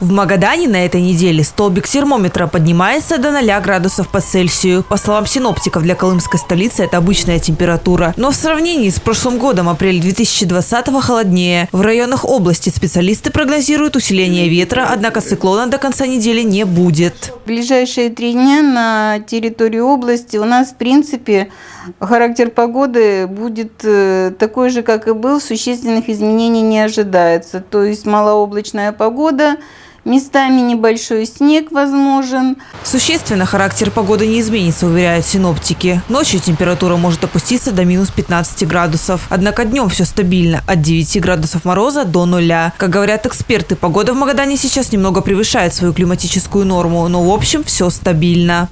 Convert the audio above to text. В Магадане на этой неделе столбик термометра поднимается до 0 градусов по Цельсию. По словам синоптиков, для колымской столицы это обычная температура. Но в сравнении с прошлым годом апрель 2020-го холоднее. В районах области специалисты прогнозируют усиление ветра, однако циклона до конца недели не будет. В ближайшие 3 дня на территории области у нас, в принципе, характер погоды будет такой же, как и был. Существенных изменений не ожидается. То есть малооблачная погода. Местами небольшой снег возможен. Существенно характер погоды не изменится, уверяют синоптики. Ночью температура может опуститься до минус 15 градусов. Однако днем все стабильно – от 9 градусов мороза до 0. Как говорят эксперты, погода в Магадане сейчас немного превышает свою климатическую норму, но в общем все стабильно.